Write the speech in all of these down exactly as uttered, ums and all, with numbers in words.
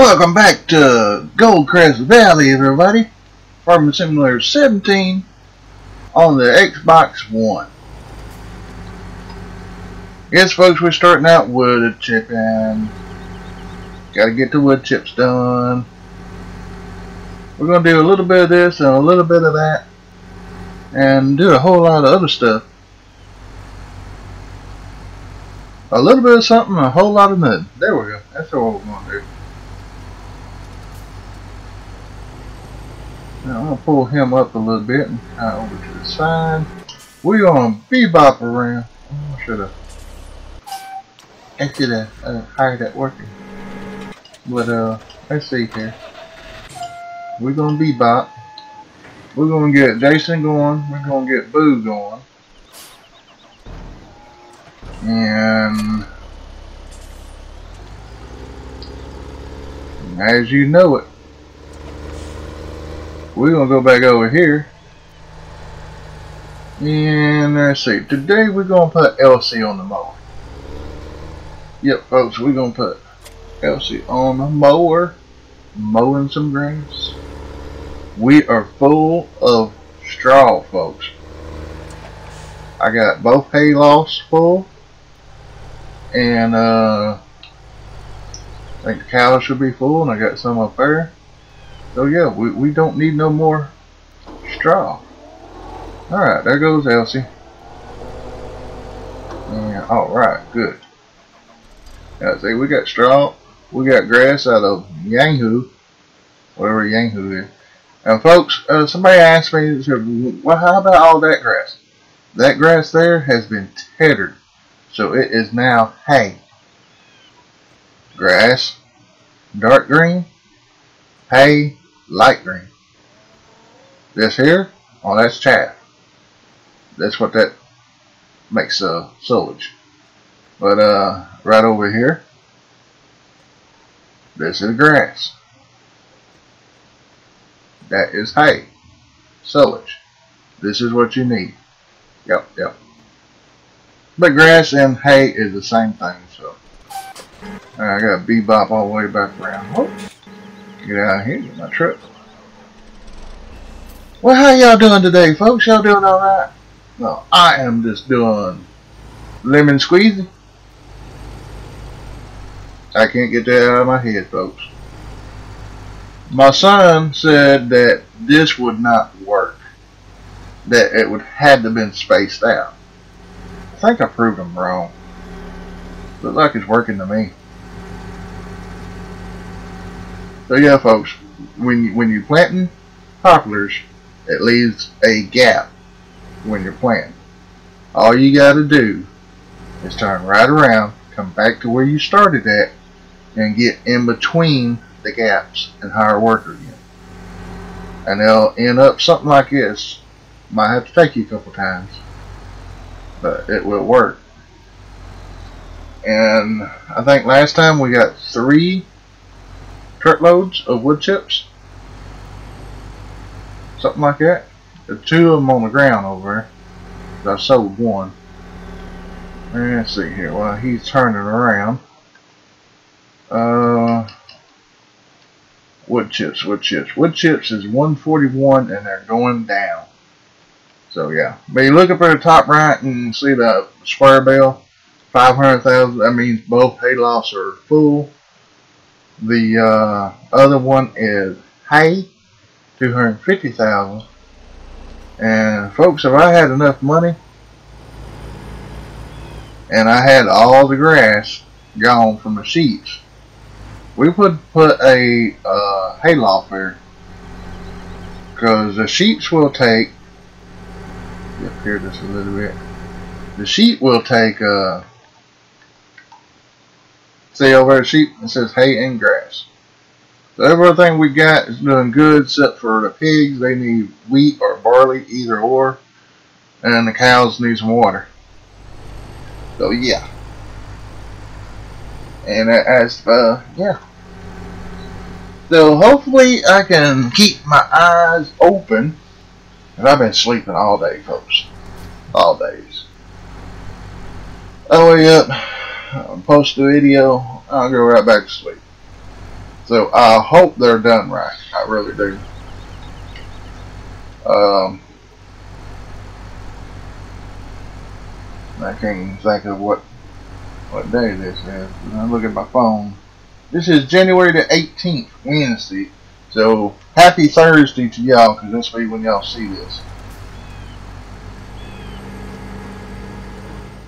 Welcome back to Goldcrest Valley, everybody. Farming Simulator seventeen on the Xbox One. Yes, folks, we're starting out wood chipping. Gotta get the wood chips done. We're gonna do a little bit of this and a little bit of that, and do a whole lot of other stuff. A little bit of something, a whole lot of nothing. There we go. That's what we're gonna do. Now I'm going to pull him up a little bit and uh, over to the side. We're going to bebop around. I should have actually uh, hired that worker. But uh, let's see here. We're going to bebop. We're going to get Jason going. We're going to get Boo going. And as you know it, we're going to go back over here, and let's see, today we're going to put Elsie on the mower. Yep, folks, we're going to put Elsie on the mower, mowing some grass. We are full of straw, folks. I got both hay lofts full, and uh, I think the cows should be full, and I got some up there. So yeah, we, we don't need no more straw. Alright, there goes Elsie. Yeah, alright, good. Now, see, we got straw, we got grass out of Yanghu, whatever Yanghu is. And folks, uh, somebody asked me, said, well, how about all that grass? That grass there has been tethered, so it is now hay. Grass, dark green, hay, light green. This here, oh, that's chaff. That's what that makes uh, silage. But uh, right over here, this is grass. That is hay, silage. This is what you need. Yep, yep. But grass and hay is the same thing. So right, I got a bebop all the way back around. Whoop. Get out of here, get my truck. Well, how y'all doing today, folks? Y'all doing alright? No, I am just doing lemon squeezy. I can't get that out of my head, folks. My son said that this would not work. That it would had to have been spaced out. I think I proved him wrong. Looks like it's working to me. So yeah, folks, when you, when you're planting poplars, it leaves a gap when you're planting. All you got to do is turn right around, come back to where you started at, and get in between the gaps and hire a worker again. And they'll end up something like this. Might have to take you a couple times, but it will work. And I think last time we got three truckloads of wood chips, something like that. There's two of them on the ground over there. I sold one. Let's see here. While he's turning around, uh, wood chips, wood chips, wood chips is one forty-one, and they're going down. So yeah, but you look up at the top right and see the square bell, five hundred thousand. That means both hay lofts are full. The uh, other one is hay, two hundred fifty thousand dollars. And folks, if I had enough money and I had all the grass gone from the sheets, we would put a uh, hay loft there, because the sheets will take, up here just a little bit, the sheet will take uh, see over the sheep, it says hay and grass. So everything we got is doing good except for the pigs. They need wheat or barley, either or. And the cows need some water. So yeah. And as uh, yeah. So hopefully I can keep my eyes open. And I've been sleeping all day, folks. All days. All the way up. I'll post the video, I'll go right back to sleep. So I hope they're done right. I really do. Um, I can't even think of what what day this is. I look at my phone. This is January the eighteenth, Wednesday. So happy Thursday to y'all, because this will be when y'all see this.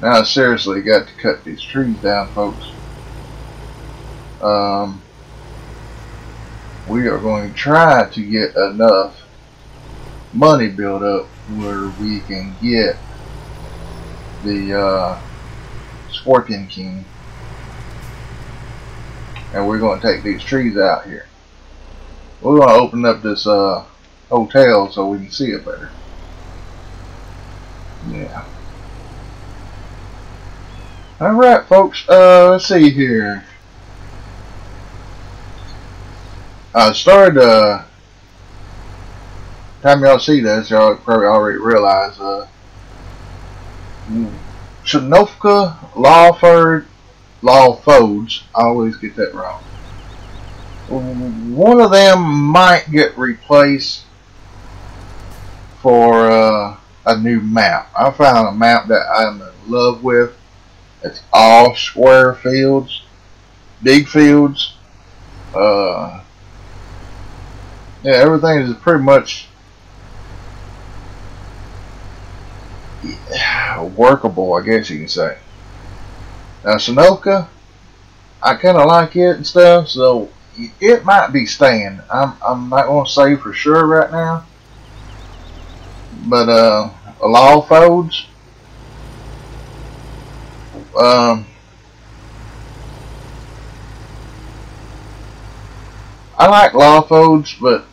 Now I seriously got to cut these trees down, folks. Um, we are going to try to get enough money built up where we can get the uh, Scorpion King, and we're going to take these trees out here. We're going to open up this uh, hotel so we can see it better. Yeah. Alright, folks, uh, let's see here. I started, uh, time y'all see this, y'all probably already realize, uh, Shanofka Lawford Lawfolds, I always get that wrong. One of them might get replaced for, uh, a new map. I found a map that I'm in love with. It's all square fields, big fields. Uh, yeah, everything is pretty much workable, I guess you can say. Now, Shanofka, I kind of like it and stuff, so it might be staying. I'm, I'm not going to say for sure right now, but uh, Lawfolds. Um, I like Lawfolds, but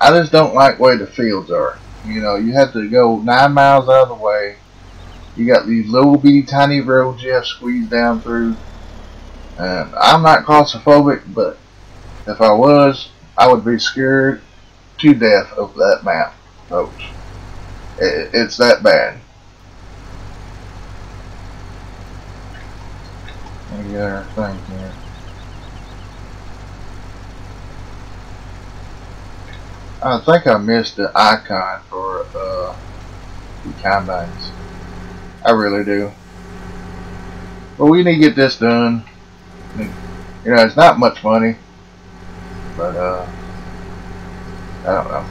I just don't like where the fields are. You know, you have to go nine miles out of the way. You got these little bitty tiny roads you have squeezed down through. And I'm not claustrophobic, but if I was, I would be scared to death of that map, folks. It, it's that bad. Let me get our thing here. I think I missed the icon for uh, the combines. I really do. But we need to get this done. You know, it's not much money, but uh, I don't know.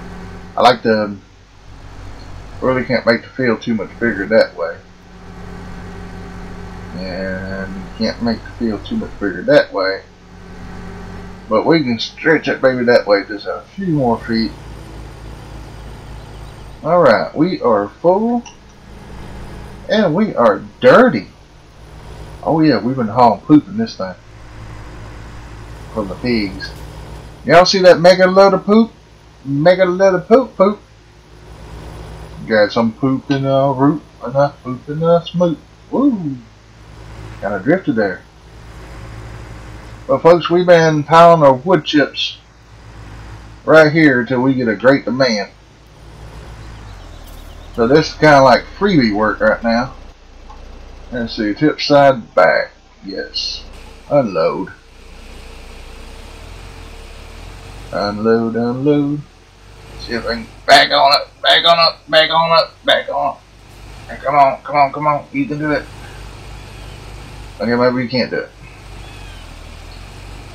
I like to. Really can't make the field too much bigger that way. And you can't make the field too much bigger that way, but we can stretch it baby that way just a few more feet. Alright, we are full and we are dirty. Oh yeah, we've been hauling poop in this thing from the pigs. Y'all see that mega load of poop? Mega load of poop poop. Got some poop in the root and I poop in the smoot. Woo! Kind of drifted there. Well, folks, we've been piling our wood chips right here till we get a great demand. So this is kind of like freebie work right now. Let's see, tip side back. Yes. Unload. Unload, unload. See if I can back on up, back on up, back on up, back on up. Hey, come on, come on, come on. You can do it. Okay, maybe you can't do it.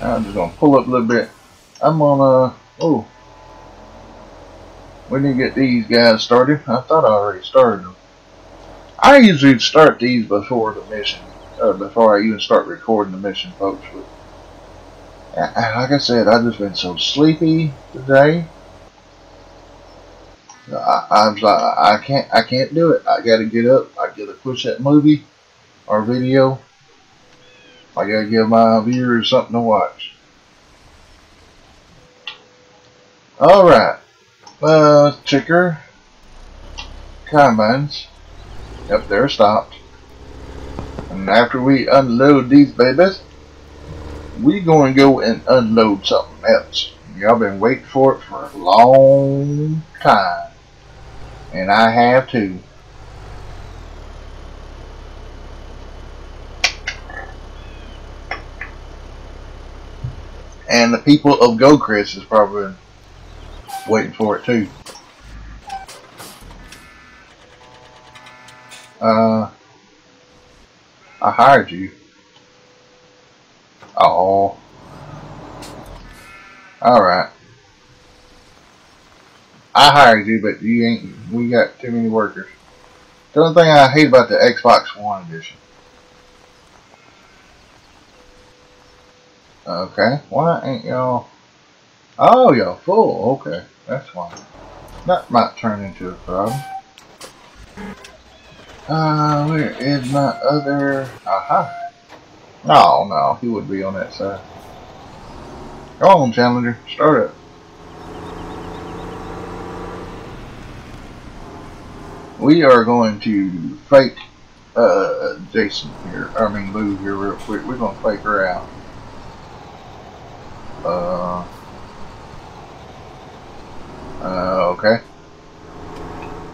I'm just gonna pull up a little bit. I'm gonna, oh, we need to get these guys started. I thought I already started them. I usually start these before the mission, uh, before I even start recording the mission, folks. But like I said, I've just been so sleepy today. I, I'm like, I can't, I can't do it. I gotta get up. I gotta push that movie. Our video. I gotta give my viewers something to watch. Alright. Uh, let's check our combines. Yep, they're stopped. And after we unload these babies, we gonna go and unload something else. Y'all been waiting for it for a long time. And I have too. and the people of Goldcrest is probably waiting for it too. Uh, I hired you. Oh, all right. I hired you, but you ain't. We got too many workers. The only thing I hate about the Xbox One edition. Okay, why ain't y'all? Oh, y'all full. Okay, that's why. That might turn into a problem. Uh, where is my other? Aha! No, no, he would be on that side. Go on, Challenger, start it. We are going to fake uh, Jason here. I mean, Blue here real quick. We're gonna fake her out. Uh. Uh. Okay.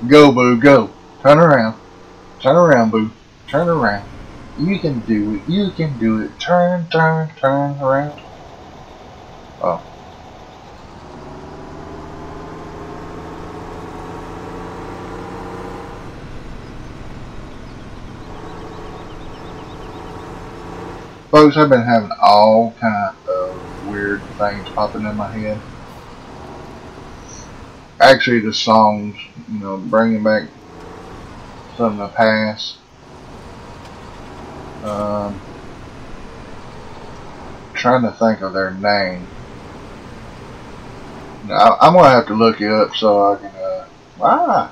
Go, Blue. Go. Turn around. Turn around, Blue. Turn around. You can do it. You can do it. Turn, turn, turn around. Oh. Folks, I've been having all kinds of weird things popping in my head. Actually, the songs, you know, bringing back some of the past. Um, trying to think of their name. Now, I'm gonna have to look it up so I can. Uh, ah,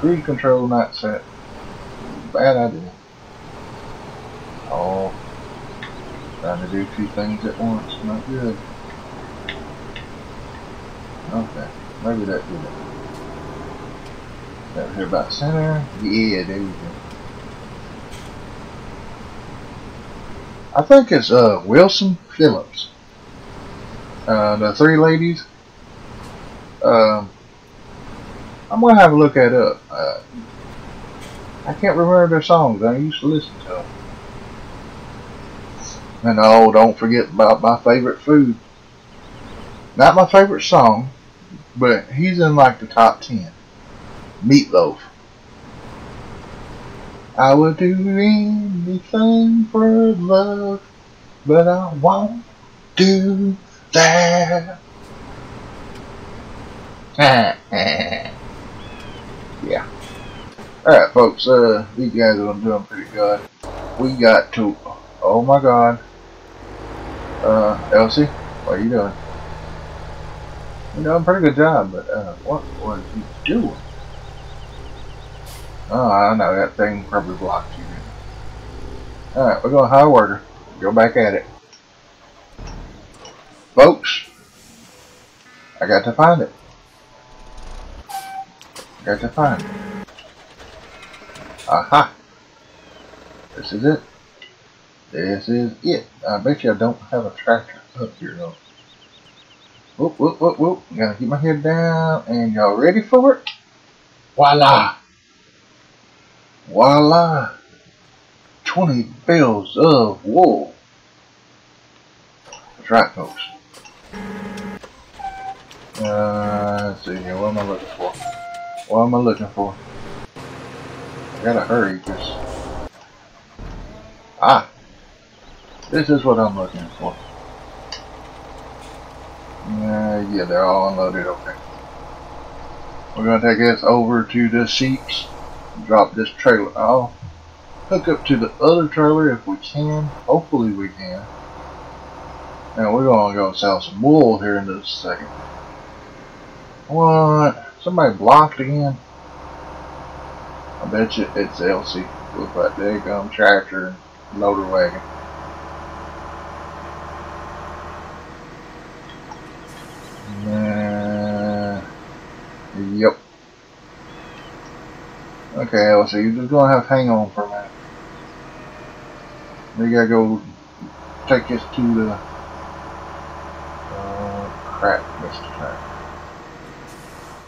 cruise control not set. Bad idea. Oh, trying to do two things at once. Not good. Okay, maybe that did it. Over here about center. Yeah, there we go. I think it's uh Wilson Phillips. Uh, the three ladies. Um, I'm gonna have a look at up. Uh, I can't remember their songs. I used to listen to them. And oh, don't forget about my favorite food. Not my favorite song, but he's in like the top ten. Meatloaf. I would do anything for love, but I won't do that. Yeah. Alright, folks, uh, these guys are doing pretty good. We got to. Oh my god. Uh, Elsie, what are you doing? You're doing a pretty good job, but uh, what was you doing? Oh, I know, that thing probably blocked you. Alright, we're going to hire worker. Go back at it. Folks, I got to find it. I got to find it. Aha! This is it. This is it. I bet you I don't have a tractor up here, though. Whoop, whoop, whoop, whoop. Gotta keep my head down. And y'all ready for it? Voila! Voila! twenty bales of wool. That's right, folks. Uh, let's see here. What am I looking for? What am I looking for? I gotta hurry, because... Ah! This is what I'm looking for. Uh, yeah, they're all unloaded. Okay. We're gonna take this over to the sheeps. Drop this trailer off, hook up to the other trailer if we can. Hopefully we can. Now we're gonna go sell some wool here in just a second. What? Somebody blocked again? I bet you it's Elsie with that daggum tractor and loader wagon. Uh, yep. Okay, Elsie, you're just gonna have to hang on for a minute. We gotta go take this to the uh, crap, this time.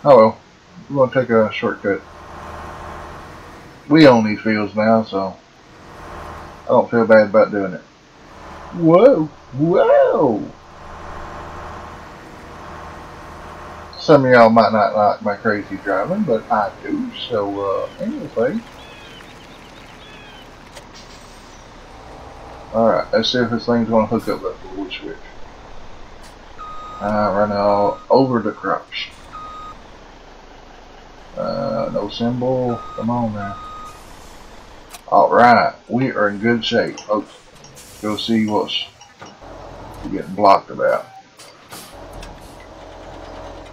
Oh well, we're gonna take a shortcut. We own these fields now, so I don't feel bad about doing it. Whoa, whoa! Some of y'all might not like my crazy driving, but I do, so, uh, anyway. Alright, let's see if this thing's gonna hook up with the blue switch. Uh, run all over the crops. Uh, no symbol. Come on now. Alright, we are in good shape, folks. Go see what's getting blocked about.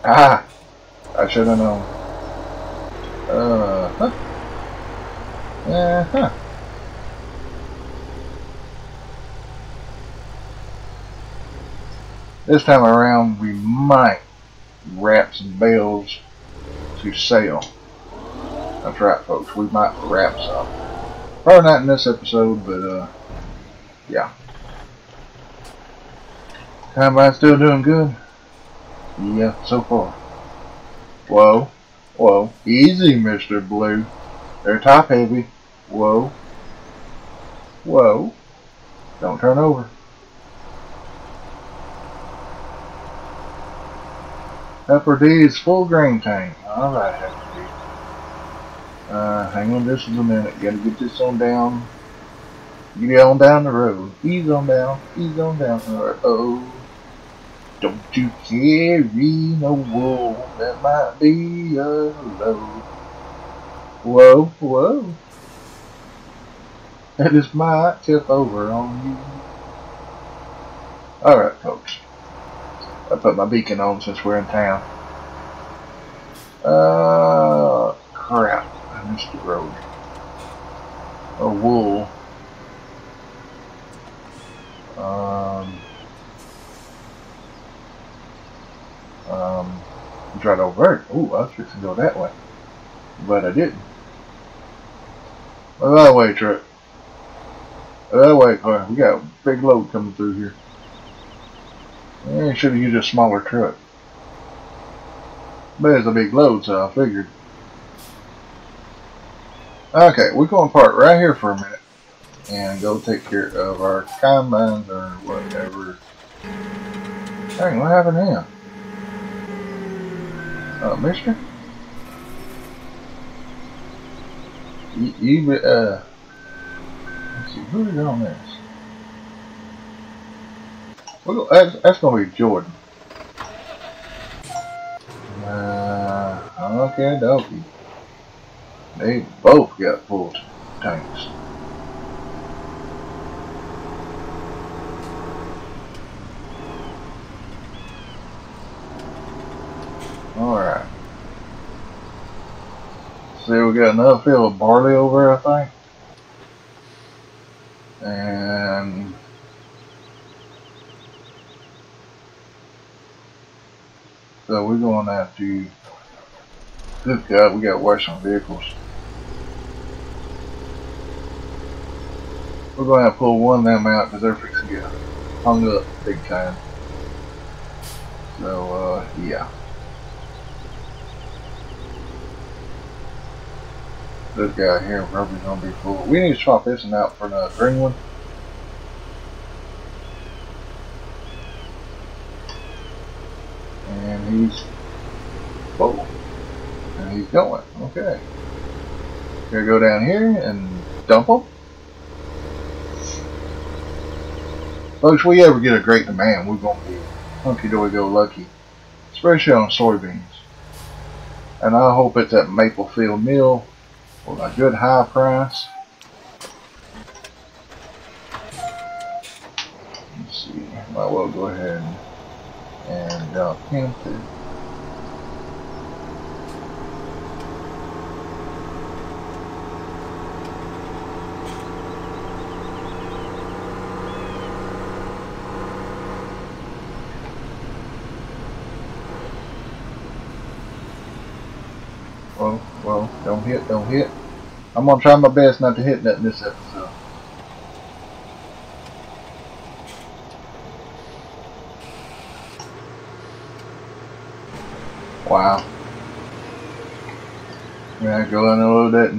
Ah! I should have known. Uh huh. Uh huh. This time around, we might wrap some bales to sell. That's right, folks. We might wrap some. Probably not in this episode, but uh, yeah. Combine's still doing good. Yeah, so far. Whoa, whoa, easy, Mister Blue. They're top heavy. Whoa, whoa. Don't turn over. Upper D is full grain tank. Alright, Upper D. Uh, hang on just a minute. Gotta get this on down. Get on down the road. Ease on down. Ease on down. Right. Oh. Don't you carry no wool. That might be a load. Whoa, whoa. That just might tip over on you. Alright, folks. I put my beacon on since we're in town. Uh, crap. I missed the road. Or wool. Um. Um. Try to overt. Ooh, I was fixing to go that way. But I didn't. By the way, truck. By the way, car. We got a big load coming through here. I should have used a smaller truck. But it's a big load, so I figured. Okay, we're going to park right here for a minute and go take care of our combine or whatever. Dang, what happened now? Uh, mister? You, you, uh, let's see, who is on this? Well, that's, that's gonna be Jordan. Uh, okay, dokie. They both got full tanks. All right. See, we got another field of barley over there, I think, and. So we're going out to, good God, we got to wash some vehicles. We're going to have to pull one of them out because they're fixing to get hung up big time. So, uh, yeah. This guy here probably going to be full. We need to swap this one out for another green one. He's full. And he's going. Okay. Gonna go down here and dump him. Folks, if we ever get a great demand, we're gonna be hunky dory go lucky. Especially on soybeans. And I hope it's at Maplefield Mill with a good high price. Let's see. Might well go ahead and and uh, Panther. Whoa, whoa, don't hit, don't hit. I'm gonna try my best not to hit nothing this episode. Wow. Yeah, go in a little bit.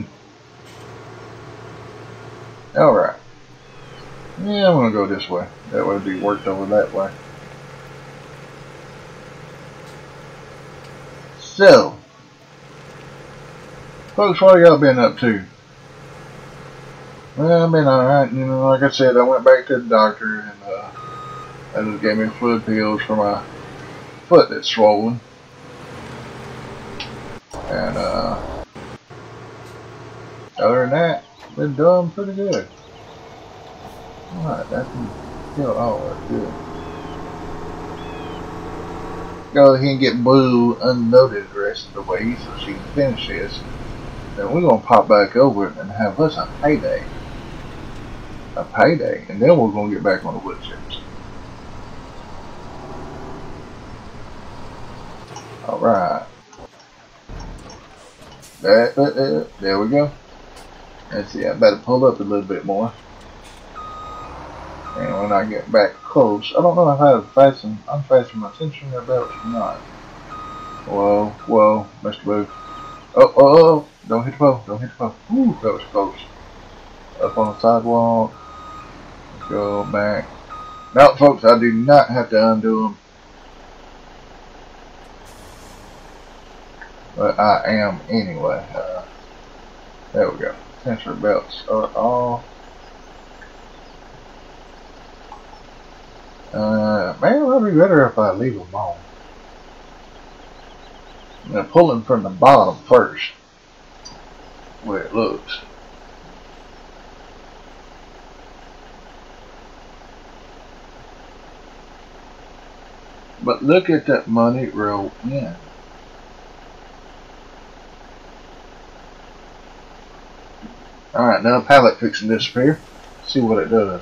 Alright. Yeah, I'm going to go this way. That way it'd be worked over that way. So, folks, what y'all been up to? Well, I've been alright. You know, like I said, I went back to the doctor and uh, they just gave me fluid pills for my foot that's swollen. And, uh, other than that, been doing pretty good. Alright, that's still all that's good. Go ahead and get Blue unloaded the rest of the way so she can finish this. Then we're going to pop back over and have us a payday. A payday. And then we're going to get back on the wood chips. Alright. There, there, there, there we go. Let's see, I better pull up a little bit more. And when I get back close, I don't know if I fasten, I'm fastening my tensioner or belt or not. Whoa, whoa, Mister Blue. Oh, oh, oh, don't hit the pole, don't hit the pole. Ooh, that was close. Up on the sidewalk. Let's go back. Now, folks, I do not have to undo them. But I am anyway. Uh, there we go. Tensor belts are off. Uh, man, it would be better if I leave them on. I'm going to pull them from the bottom first, where it looks. But look at that money roll in. Alright, now pallet fixing to disappear. See what it does.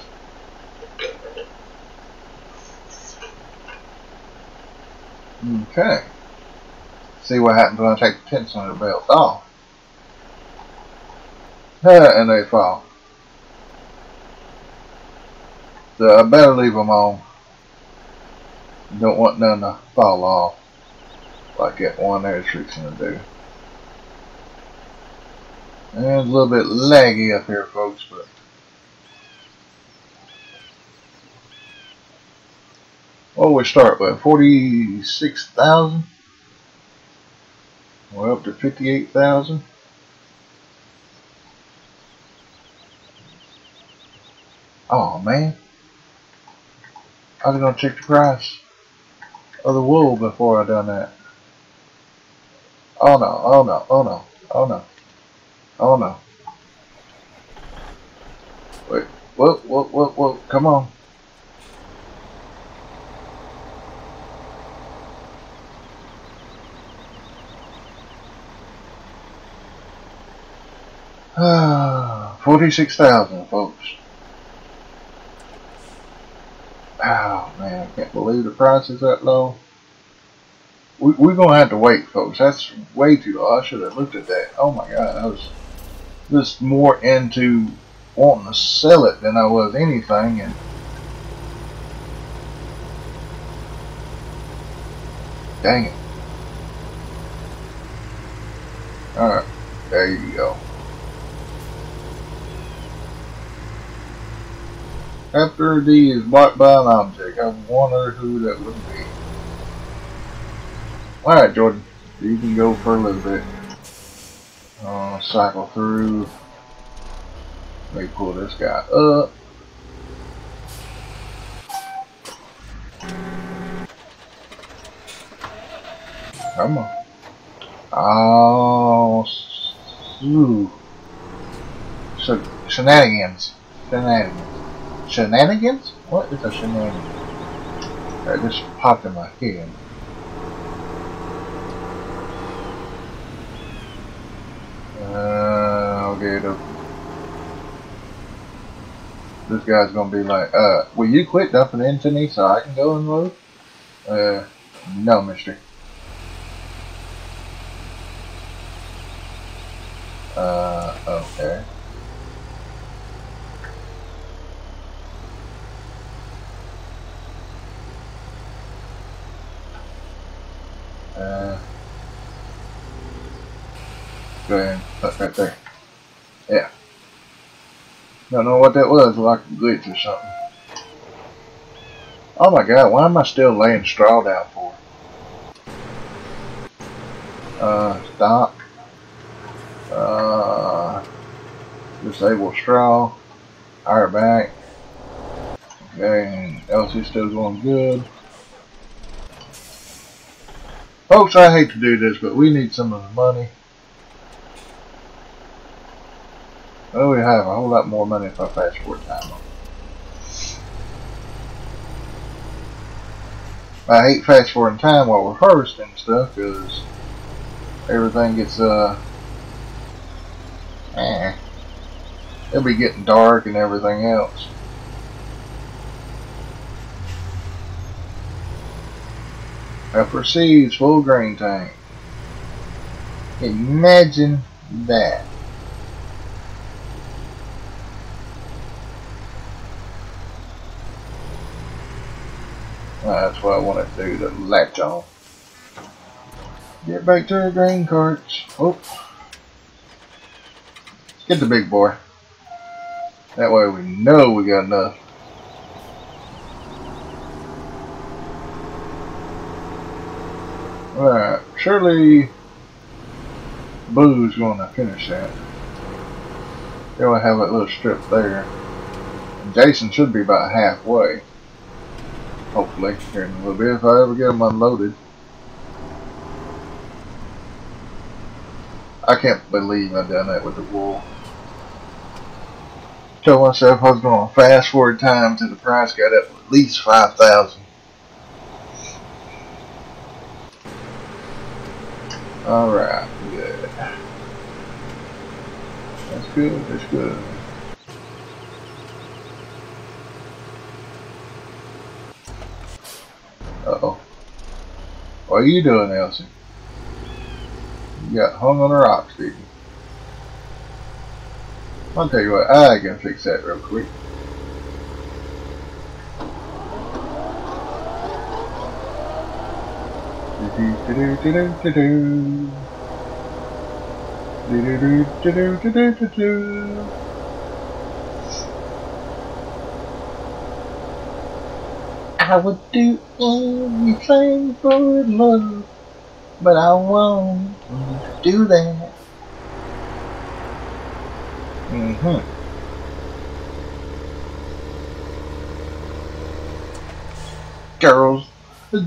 Okay. See what happens when I take the tension on the belt off. And they fall. So I better leave them on. Don't want none to fall off. Like that one there is fixing to do. And it's a little bit laggy up here, folks, but what we start with, forty-six thousand. We're up to fifty-eight thousand. Oh man, I was gonna check the price of the wool before I done that. Oh no! Oh no! Oh no! Oh no! Oh no! Wait! Whoa! Whoa! Whoa! Whoa! Come on! forty-six thousand, folks. Oh man, I can't believe the price is that low. We, we're gonna have to wait, folks. That's way too low. I should have looked at that. Oh my God, I was just more into wanting to sell it than I was anything. And dang it. All right, there you go. After D is blocked by an object, I wonder who that would be. Alright, Jordan, you can go for a little bit. Uh, cycle through. Let me pull this guy up. Come on. Oh, ooh. So, shenanigans. Shenanigans. Shenanigans? What is a shenanigan? That just popped in my head. Uh, Elgato. This guy's gonna be like, uh, will you quit dumping into me so I can go and load? Uh, no, mister. Uh, okay. Uh, go ahead and put right there. Yeah. Don't know what that was, like a glitch or something. Oh my god, why am I still laying straw down for? Uh, stop. Uh, disable straw. Fire back. Okay, and L C still going good. Folks, I hate to do this, but we need some of the money. Well, we have a whole lot more money if I fast forward time on. I hate fast forwarding time while we're harvesting stuff because everything gets, uh, eh. It'll be getting dark and everything else. Upper seeds, full grain tank. Imagine that. That's what I want to do to latch on. Get back to the grain carts. Oh. Let's get the big boy. That way we know we got enough. Alright, surely Blue's gonna finish that. They will have that little strip there. And Jason should be about halfway. Hopefully, here in a little bit, if I ever get them unloaded. I can't believe I've done that with the wool. Told myself I was going to fast forward time till the price got up at least five thousand. Alright, good. That's good, that's good. Uh-oh. What are you doing, Elsie? You got hung on the rocks, did you? I'll tell you what, I can fix that real quick. Do-do-do-do-do-do-do. I would do anything for love, but I won't do that. Mm-hmm. Girls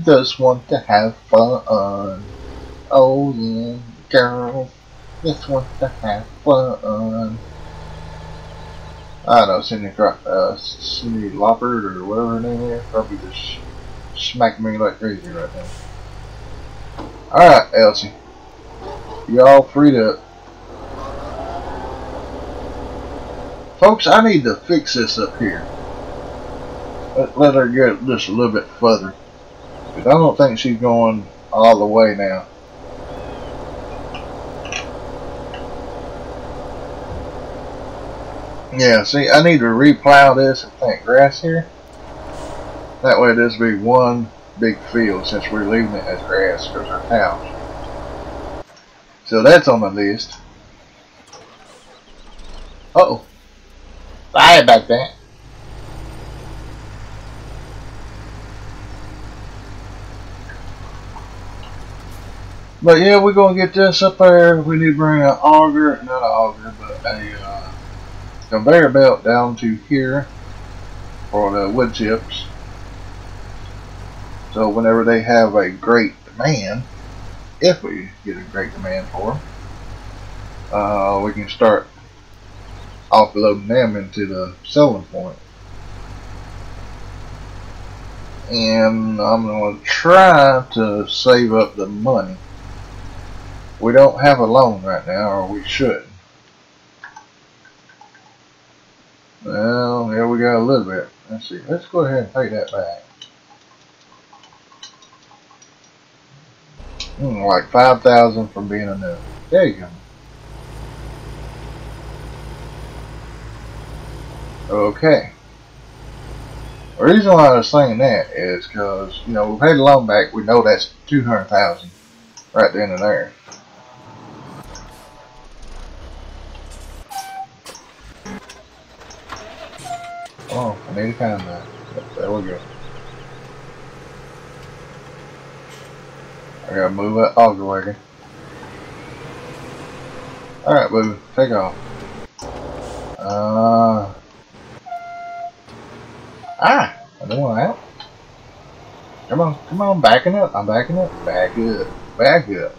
just want to have fun. Oh yeah, girls just want to have fun. I don't know, Cindy, uh, Cindy Lopper or whatever her name is, probably just smacked me like crazy right now. Alright, Elsie. Y'all freed up. Folks, I need to fix this up here. Let, let her get just a little bit further. Because I don't think she's going all the way now. Yeah, see, I need to replow this and plant grass here. That way this will be one big field since we're leaving it as grass because our cows. So that's on the list. Uh-oh. Sorry about that. But yeah, we're going to get this up there. We need to bring an auger, not an auger, but a... Uh, conveyor belt down to here for the wood chips. So whenever they have a great demand, if we get a great demand for them, uh, we can start offloading them into the selling point. And I'm going to try to save up the money. We don't have a loan right now, or we should. Well, yeah, we got a little bit. Let's see. Let's go ahead and pay that back. Mm, like five thousand from being a new. There you go. Okay. The reason why I was saying that is because you know we paid the loan back. We know that's two hundred thousand right then and there. Oh, I made it down there. There we go. I gotta move that auger wagon. Alright, baby, take off. Uh. Ah! I know I am. Come on, come on, backing up. I'm backing up. Back up. Back up.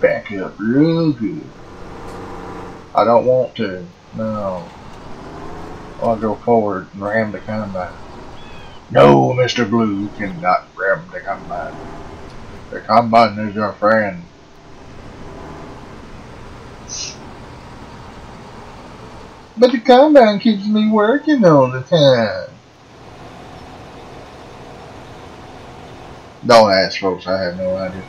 Back up real good. I don't want to. No. I'll go forward and ram the combine. No, Mister Blue cannot ram the combine. The combine is your friend. But the combine keeps me working all the time. Don't ask, folks. I have no idea.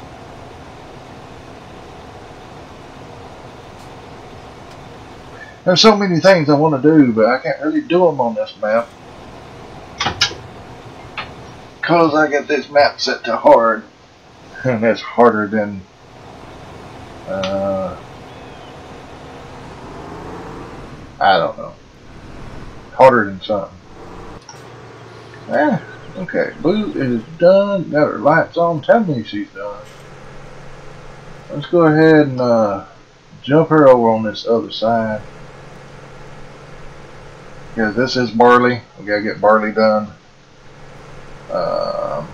There's so many things I want to do, but I can't really do them on this map. Because I got this map set to hard. And that's harder than... Uh... I don't know. Harder than something. Ah, okay. Blue is done. Got her lights on. Tell me she's done. Let's go ahead and uh, jump her over on this other side. Because this is barley. We gotta get barley done. Um,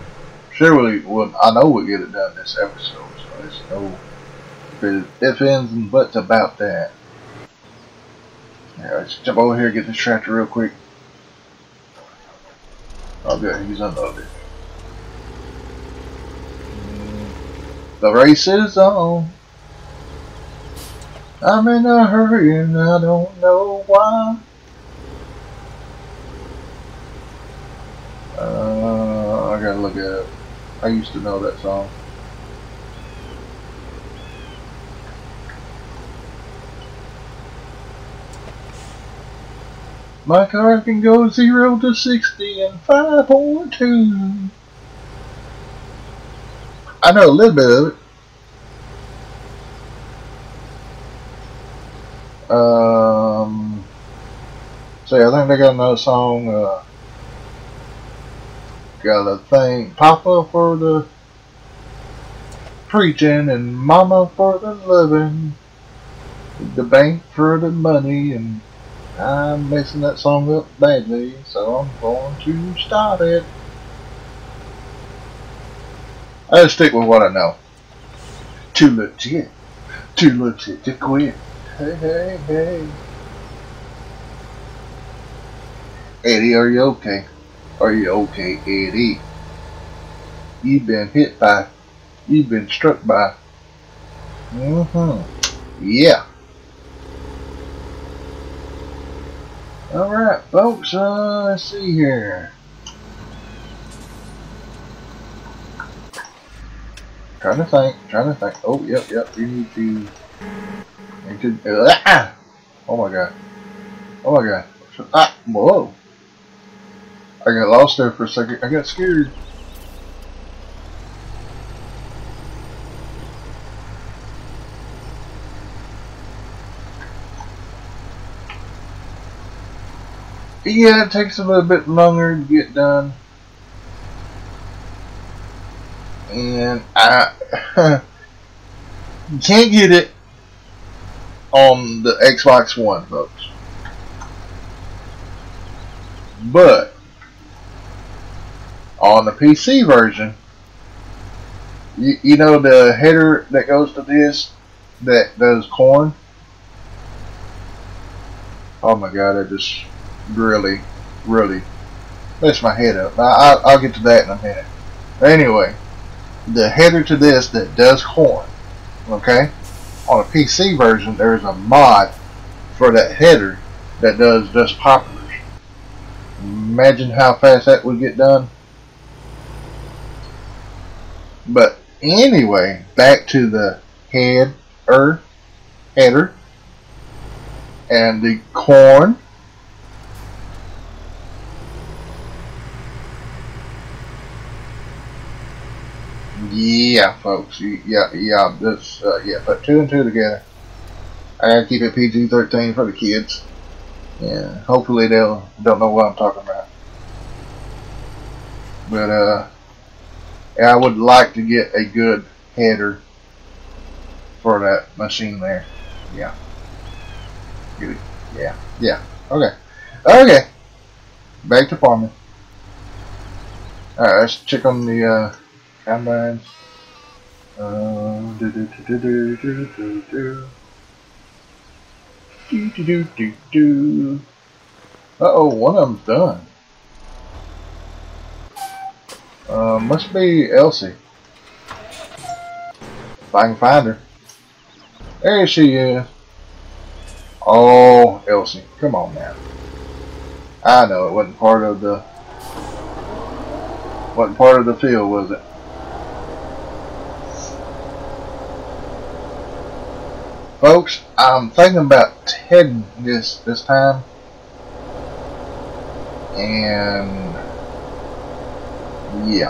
surely, well, I know we'll get it done this episode. So there's no ifs, ands, and buts about that. Yeah, let's jump over here and get this tractor real quick. Oh good, he's unloaded. The race is on. I'm in a hurry and I don't know why. Uh, I gotta look it up. I used to know that song. My car can go zero to sixty in five point two. I know a little bit of it. Um, see, I think they got another song. Uh, got a thing, Papa for the preaching and Mama for the living, the bank for the money and. I'm messing that song up badly, so I'm going to stop it. I'll stick with what I know. Too legit. Too legit to quit. Hey, hey, hey. Eddie, are you okay? Are you okay, Eddie? You've been hit by. You've been struck by. Mm-hmm. Yeah. Alright, folks, uh, let's see here. Trying to think, trying to think. Oh, yep, yep, you need to. Need to uh, oh my god. Oh my god. Ah, whoa. I got lost there for a second. I got scared. Yeah, it takes a little bit longer to get done, and I can't get it on the Xbox One, folks. But on the P C version, you, you know the header that goes to this that does corn. Oh my God, I just. Really, really messed my head up. I, I, I'll get to that in a minute. Anyway, the header to this that does corn, okay? On a P C version, there's a mod for that header that does just poplars. Imagine how fast that would get done. But anyway, back to the header, header, and the corn. Yeah, folks. Yeah, yeah. This, uh, yeah. Put two and two together. I gotta keep it P G thirteen for the kids. and hopefully they'll don't know what I'm talking about. But uh, I would like to get a good header for that machine there. Yeah. Get it? Yeah. Yeah. Okay. Okay. Back to farming. All right. Let's check on the uh, combines. Um, do do do do do do do do do do do do. Uh oh, one of them's done. Uh, must be Elsie. If I can find her. There she is. Oh, Elsie, come on now. I know it wasn't part of the wasn't part of the field, was it? Folks, I'm thinking about heading this this time, and yeah,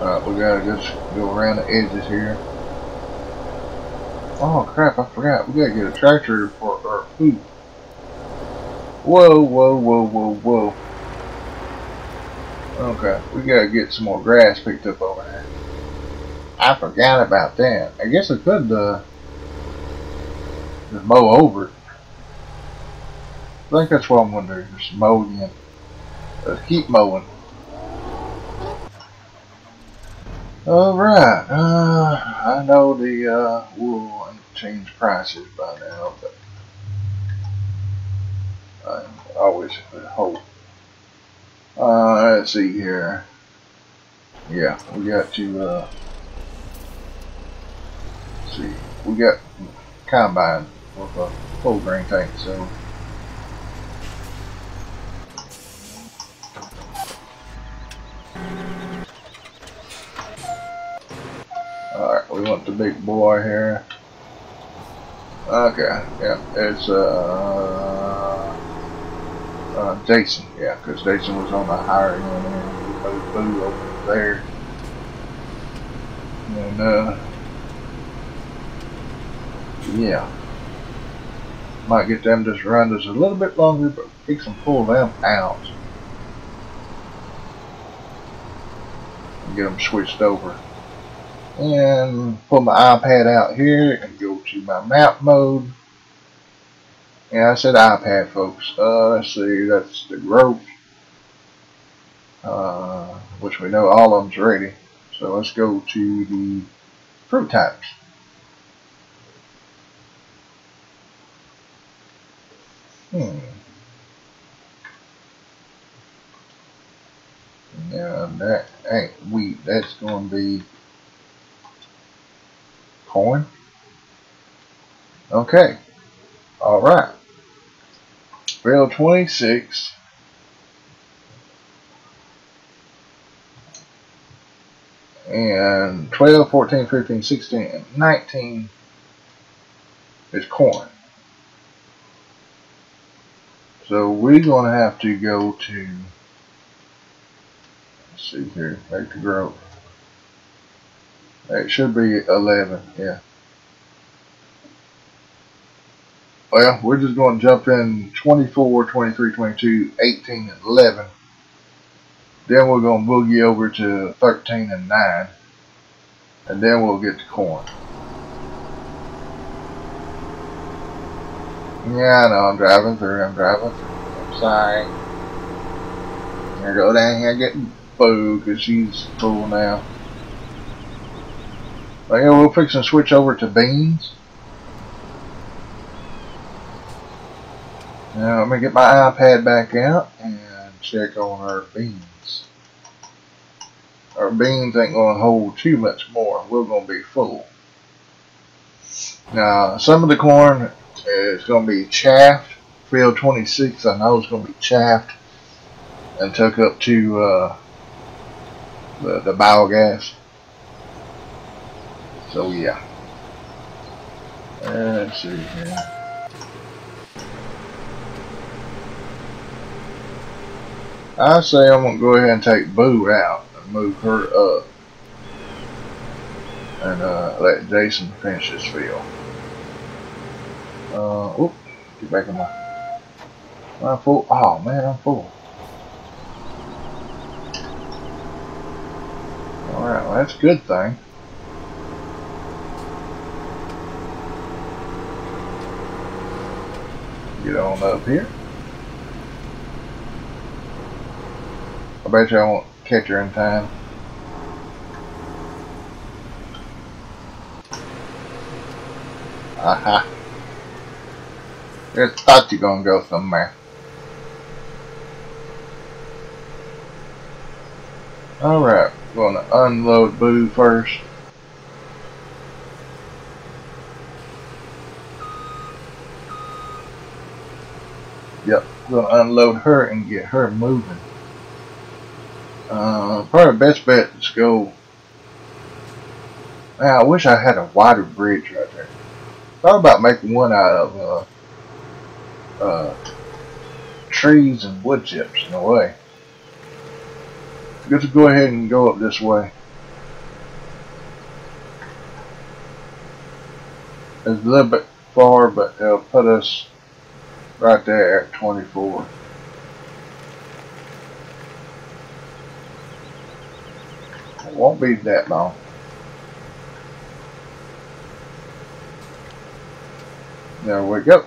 all right, we gotta just go around the edges here. Oh crap! I forgot we gotta get a tractor for our food. Whoa! Whoa! Whoa! Whoa! Whoa! Okay, we gotta get some more grass picked up over there. I forgot about that. I guess I could uh, just mow over. I think that's what I'm gonna do, just mow again. Let's keep mowing. Alright, uh, I know the uh, wool ain't changed prices by now, but I always hope. Uh, let's see here. Yeah, we got to, uh, let's see, we got combine with a full grain tank, so. Alright, we want the big boy here. Okay, yeah, it's, uh, Uh, Jason, yeah, because Jason was on the higher end and we put Blue over there. And, uh, yeah. Might get them just run this a little bit longer, but we can pull them out. And get them switched over. And pull my iPad out here and go to my map mode. Yeah, I said iPad, folks. Uh, let's see, that's the growth, uh, which we know all of them's ready. So let's go to the fruit types. Hmm. Now that ain't wheat. That's gonna be corn. Okay. All right. Field twenty-six. And twelve, fourteen, fifteen, sixteen, and nineteen is corn. So we're going to have to go to, let's see here, back to growth. It should be eleven, yeah. Well, we're just going to jump in twenty-four, twenty-three, twenty-two, eighteen, and eleven. Then we're going to boogie over to thirteen and nine. And then we'll get to corn. Yeah, I know. I'm driving through. I'm driving through. I'm sorry. I'm going to go down here and get Boo because she's full now. But yeah, we'll fix and switch over to beans. Now let me get my iPad back out and check on our beans. Our beans ain't gonna hold too much more. We're gonna be full. Now some of the corn is gonna be chaffed. Field twenty-six, I know it's gonna be chaffed and took up to uh, the, the biogas. So yeah. Let's see here. I say I'm going to go ahead and take Boo out and move her up. and uh, let Jason finish his field. Uh, whoop, get back in my, my full, oh man, I'm full. Alright, well that's a good thing. Get on up here. I bet you I won't catch her in time. Aha. Just thought you gonna go somewhere. Alright, gonna unload Boo first. Yep, gonna unload her and get her moving. Uh, probably best bet is go. Now, I wish I had a wider bridge right there. Thought about making one out of uh, uh, trees and wood chips in a way. Good to go ahead and go up this way. It's a little bit far, but it'll put us right there at twenty-four. It won't be that long. There we go.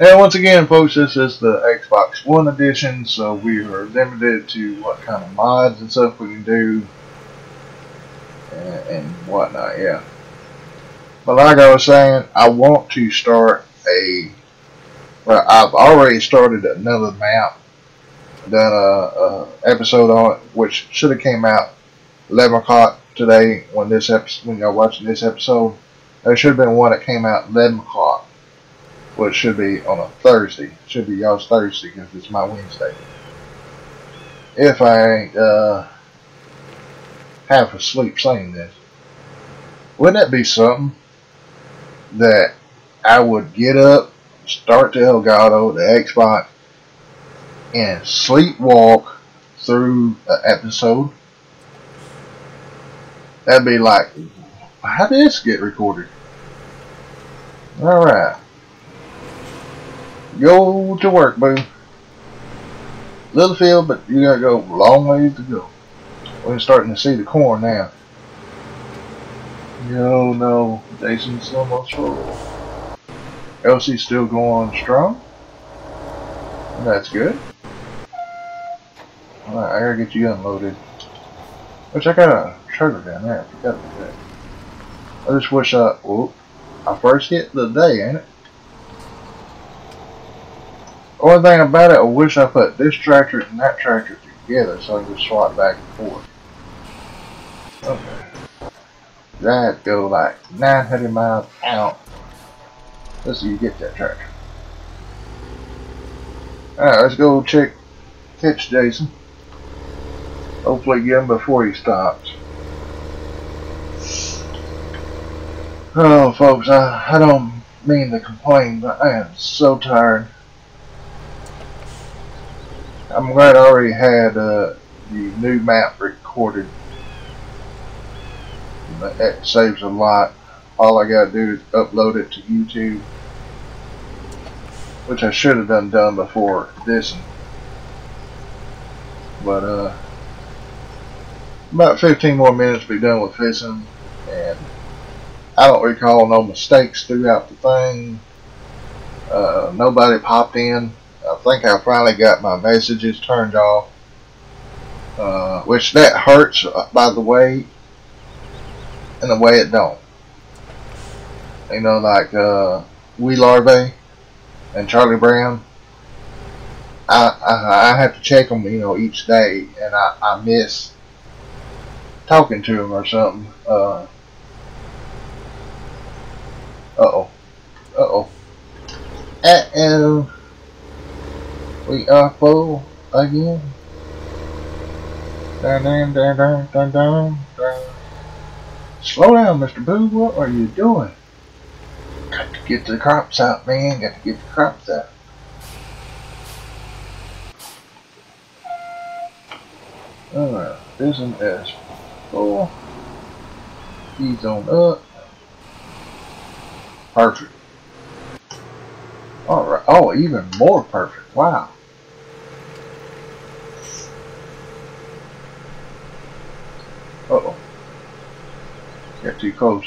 And once again, folks, this is the Xbox One edition, so we are limited to what kind of mods and stuff we can do and, and whatnot, yeah. But like I was saying, I want to start a, well, I've already started another map, done a, a episode on it, which should have came out eleven o'clock today when this episode, when you're watching this episode. There should have been one that came out eleven o'clock, which should be on a Thursday. It should be y'all's Thursday because it's my Wednesday. If I ain't uh, half asleep saying this. Wouldn't that be something that I would get up, start the Elgato, the Xbox, and sleepwalk through an episode? That'd be like, how did this get recorded? Alright. Go to work, boo. Little field, but you gotta go a long ways to go. We're starting to see the corn now. No, no. Jason's almost full. Elsie's still going strong. That's good. Alright, I gotta get you unloaded. Which I got a trailer down there. I forgot about that. I just wish I. Whoop. I first hit the day, ain't it? Only thing about it, I wish I put this tractor and that tractor together so I could swap back and forth. Okay. That'd go like nine hundred miles out. Let's see you get that tractor. Alright, let's go check, catch Jason. Hopefully get him before he stops. Oh, folks, I, I don't mean to complain, but I am so tired. I'm glad I already had uh, the new map recorded. That saves a lot. All I gotta do is upload it to YouTube, which I should have done done before this. But uh, about fifteen more minutes to be done with fishing, and I don't recall no mistakes throughout the thing. Uh, nobody popped in. I think I finally got my messages turned off, uh, which that hurts, by the way. In a way it don't. You know, like uh, Wee Larvae and Charlie Brown. I, I I have to check them, you know, each day, and I, I miss talking to them or something. Uh, uh oh, uh oh, uh oh. We are full again. Dun dun dun dun dun dun dun. Slow down, Mister Blue. What are you doing? Got to get the crops out, man. Got to get the crops out. Alright, vision as full. Feeds on up. Perfect. Alright, oh, even more perfect. Wow. Uh oh. Got too close.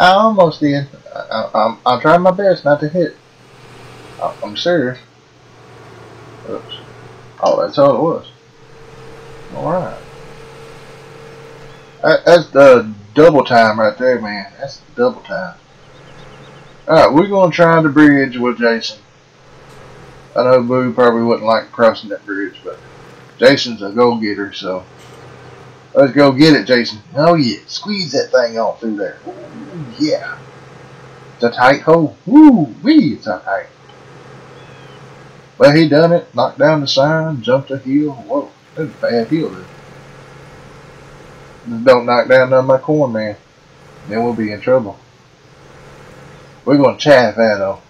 I almost did. I, I, I'm, I'm trying my best not to hit. I, I'm serious. Oops. Oh, that's all it was. Alright. That, that's the double time right there, man. That's the double time. Alright, we're going to try the bridge with Jason. I know Boo probably wouldn't like crossing that bridge, but Jason's a go-getter, so let's go get it, Jason. Oh yeah, squeeze that thing on through there. Ooh, yeah, it's a tight hole. Woo wee, it's a tight. Well, he done it. Knocked down the sign, jumped a hill. Whoa, that's a bad hill. Just don't knock down none of my corn, man. Then we'll be in trouble. We're gonna chaff that though.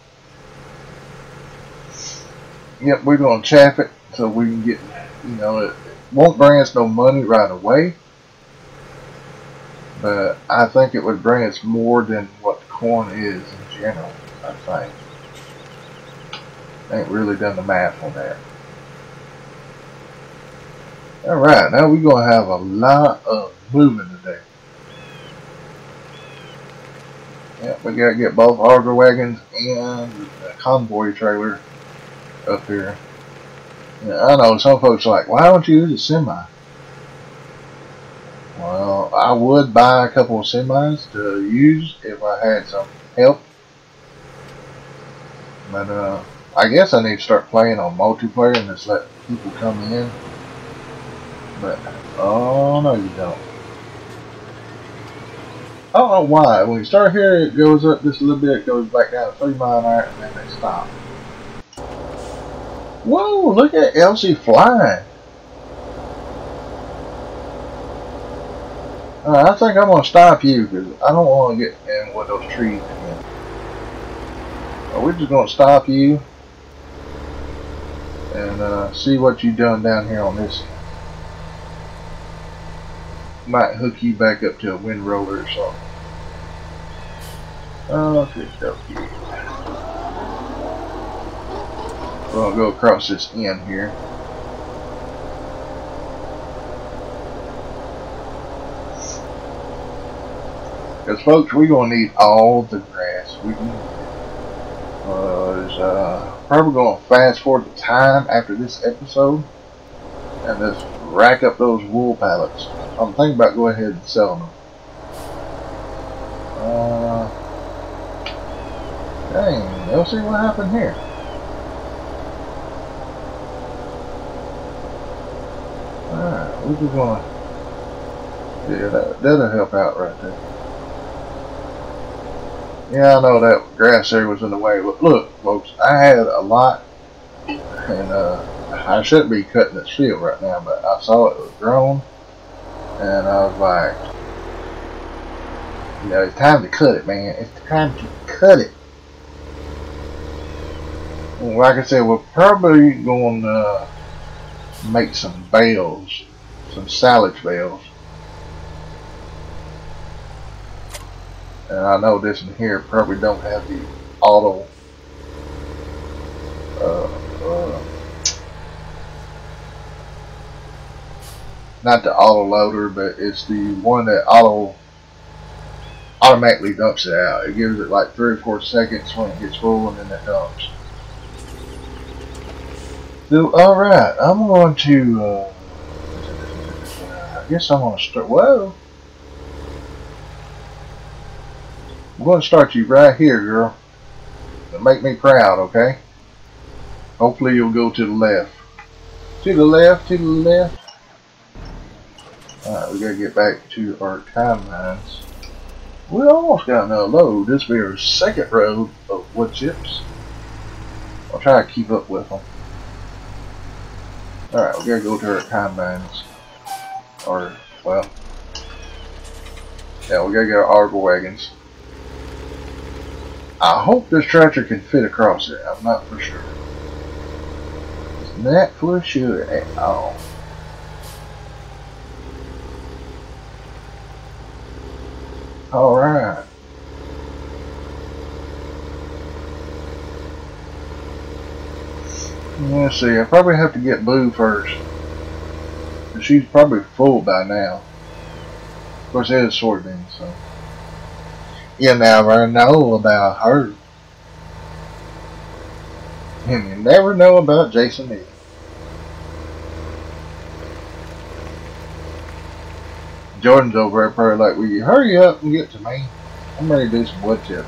Yep, we're gonna chaff it so we can get, you know, it won't bring us no money right away, but I think it would bring us more than what the corn is in general. I think. Ain't really done the math on that. All right, now we're gonna have a lot of moving today. Yep, we gotta get both auger wagons and the convoy trailer up here. Yeah, I know some folks are like, why don't you use a semi? Well, I would buy a couple of semis to use if I had some help, but uh, I guess I need to start playing on multiplayer and just let people come in. But oh no, you don't. I don't know why. When you start here, it goes up just a little bit, it goes back down to three mile an hour, and then they stop. Whoa, look at Elsie flying. Alright, I think I'm going to stop you because I don't want to get in with those trees again. So we're just going to stop you and uh, see what you've done down here on this. Might hook you back up to a wind roller or something. Oh, good stuff, you. We're gonna go across this end here. Because folks, we're gonna need all the grass we can. Uh, probably gonna fast forward the time after this episode and just rack up those wool pallets. I'm thinking about going ahead and selling them. Uh, dang, let's see what happened here. Alright, we're just gonna, yeah, that, that'll help out right there. Yeah, I know that grass there was in the way, but look, folks, I had a lot, and uh, I should be cutting this field right now, but I saw it was grown, and I was like, you know, it's time to cut it, man. It's time to cut it. And like I said, we're probably going to uh, make some bales, some silage bales. And I know this in here probably don't have the auto uh, uh, not the auto loader, but it's the one that auto automatically dumps it out. It gives it like three or four seconds when it gets full and then it dumps. So, alright, I'm going to, uh, I guess I'm going to start, whoa, I'm going to start you right here, girl. It'll make me proud, okay? Hopefully you'll go to the left. To the left, to the left. Alright, we got to get back to our timelines. We almost got another load. This will be our second row of wood chips. I'll try to keep up with them. Alright, we gotta go to our combines. Or, well. Yeah, we gotta get our auger wagons. I hope this tractor can fit across it. I'm not for sure. It's not for sure at all. Alright. Let's see, I probably have to get Blue first. She's probably full by now. Of course, it is soybeans, so you never know about her. And you never know about Jason either. Jordan's over there probably like, will you hurry up and get to me? I'm ready to do some wood chips.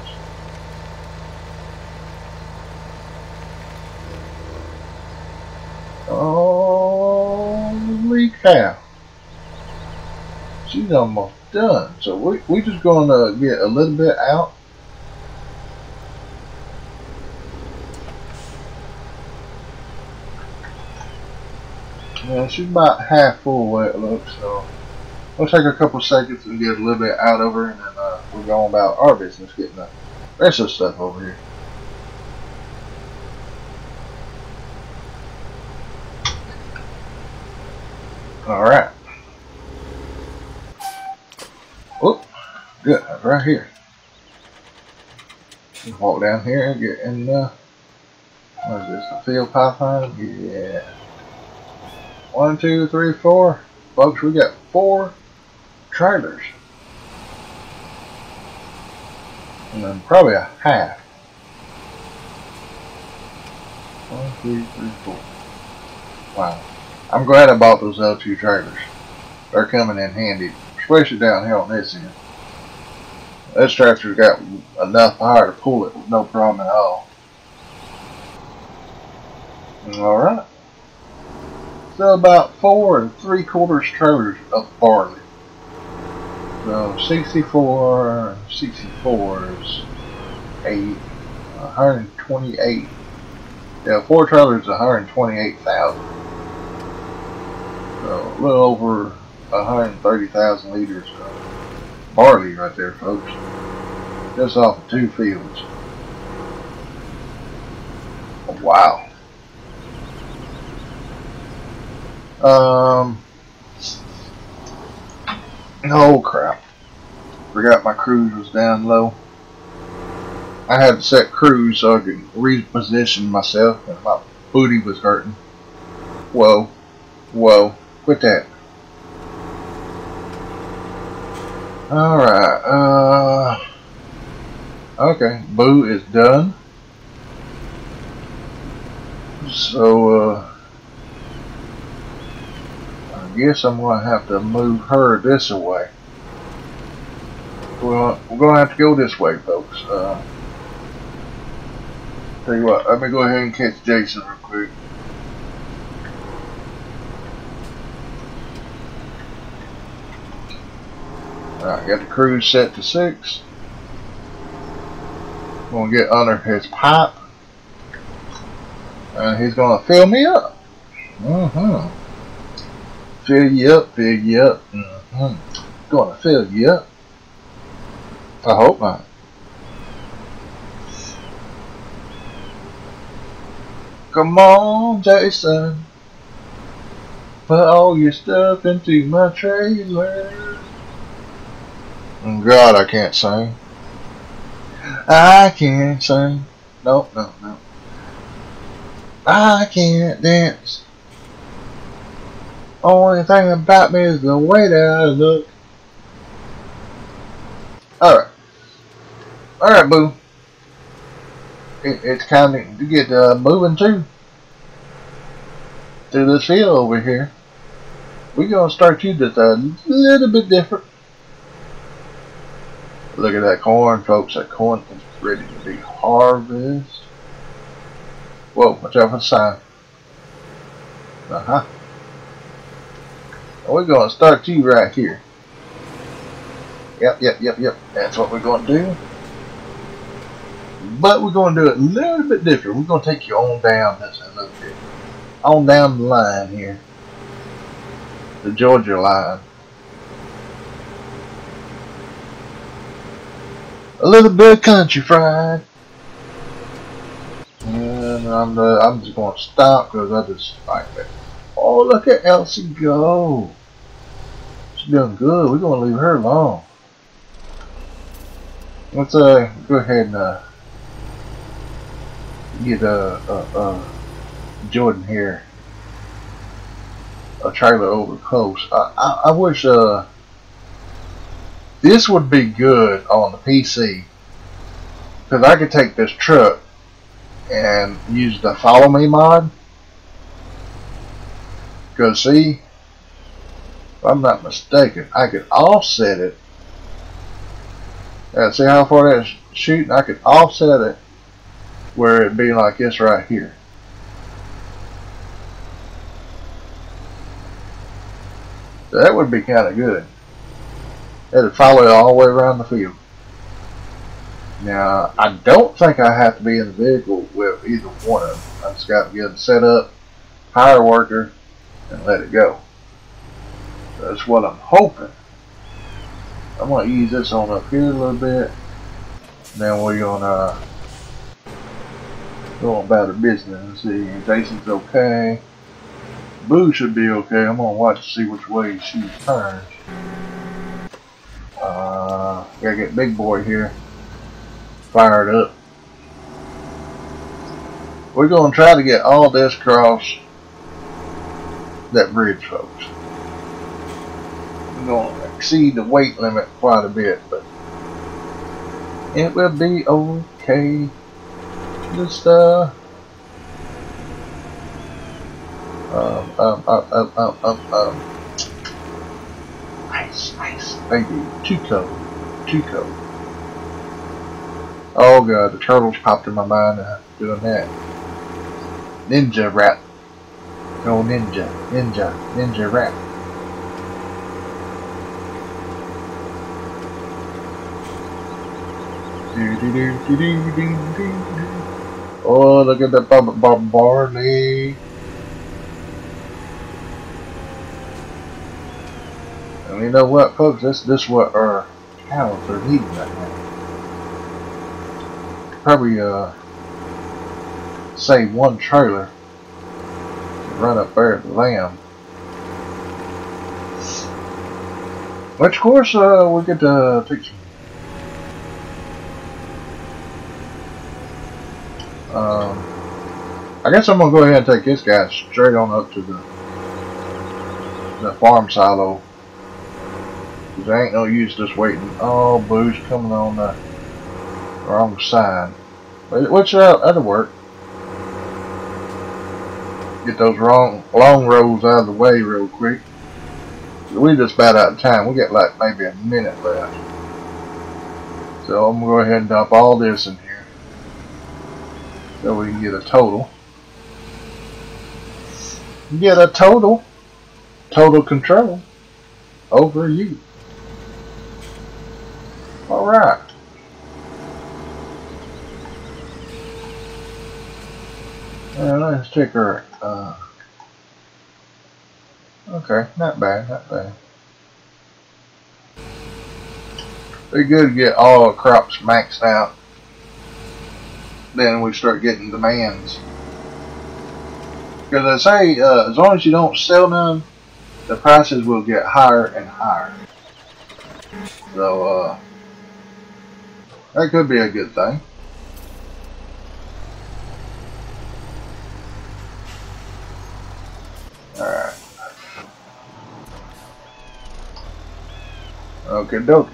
Holy cow. She's almost done. So we, we're just going to get a little bit out. Yeah, she's about half full way it looks, so we'll take a couple seconds and get a little bit out over, and then uh, we're going about our business, getting the rest of the stuff over here. Alright. Oop. Good. Right here. Walk down here and get in the... What is this? The field pipeline? Yeah. One, two, three, four. Folks, we got four trailers. And then probably a half. One, two, three, four. Wow. I'm glad I bought those other two trailers. They're coming in handy, especially down here on this end. This tractor's got enough power to pull it with no problem at all. Alright. So about four and three quarters trailers of barley. So sixty-four, sixty-four is eight, one hundred twenty-eight. Yeah, four trailers is one hundred twenty-eight thousand. So a little over one hundred thirty thousand liters of barley right there, folks. Just off of two fields. Wow. Um, oh crap, forgot my cruise was down low. I had to set cruise so I could reposition myself, and my booty was hurting. Whoa, whoa, quit that. Alright, uh, okay, Boo is done. So, uh, I guess I'm going to have to move her this away. Well, we're going to have to go this way, folks. Uh, tell you what, let me go ahead and catch Jason real quick. Alright, got the cruise set to six. I'm going to get under his pipe. And he's going to fill me up. Mm-hmm. Fill you up, fill you up. Mm-hmm. Gonna fill you up. I hope not. Come on, Jason. Put all your stuff into my trailer. God, I can't sing. I can't sing. No, no, no. I can't dance. Only thing about me is the way that I look. Alright. Alright, Boo. It, it's time to get uh, moving too. Through this hill over here. We're going to start you just a little bit different. Look at that corn, folks. That corn is ready to be harvested. Whoa, watch out for the sign. Uh-huh. We're going to start you right here. Yep, yep, yep, yep. That's what we're going to do. But we're going to do it a little bit different. We're going to take you on down this a little bit. On down the line here. The Georgia line. A little bit of country fried. and I'm, uh, I'm just going to stop because I just like it. Oh, look at Elsie go. She's doing good. We're going to leave her alone. Let's uh, go ahead and uh, get uh, uh, uh, Jordan here a trailer over coast. I, I, I wish uh, this would be good on the P C, because I could take this truck and use the Follow Me mod. Because see, if I'm not mistaken, I could offset it. Uh, see how far that's shooting? I could offset it where it'd be like this right here. So that would be kind of good. It'd follow it all the way around the field. Now, I don't think I have to be in the vehicle with either one of them. I just got to get them set up, hire a worker, and let it go. That's what I'm hoping. I'm going to ease this on up here a little bit. Then we're going to go on about the business. See, Jason's okay. Boo should be okay. I'm going to watch to see which way she turns. Uh, gotta get Big Boy here fired up. We're going to try to get all this across that bridge, folks. We're going to exceed the weight limit quite a bit, but it will be okay. Just uh, um, um, um, um, um, um, um, nice, nice. Thank you. Too cold, too cold. Oh god, the turtles popped in my mind uh, doing that. Ninja rap. Go ninja, ninja, ninja rap. Oh, look at that bar bar barley. And you know what, folks? This this what our cows are needing right now. Probably uh, save one trailer. Run up there at the lamb. Which, of course, uh, we get to take some. Um, I guess I'm gonna go ahead and take this guy straight on up to the the farm silo. Cause there ain't no use just waiting. Oh, Boo's coming on the wrong side. Which uh, that'll work. Get those wrong long rolls out of the way real quick. We just about out of time. We got like maybe a minute left. So I'm gonna go ahead and dump all this in here. So we can get a total. Get a total. Total control over you. Alright. Alright, let's check our. Uh, okay, not bad, not bad. Pretty good to get all crops maxed out. Then we start getting demands. Because I say, uh, as long as you don't sell none, the prices will get higher and higher. So, uh, that could be a good thing. Alright. Okie dokie.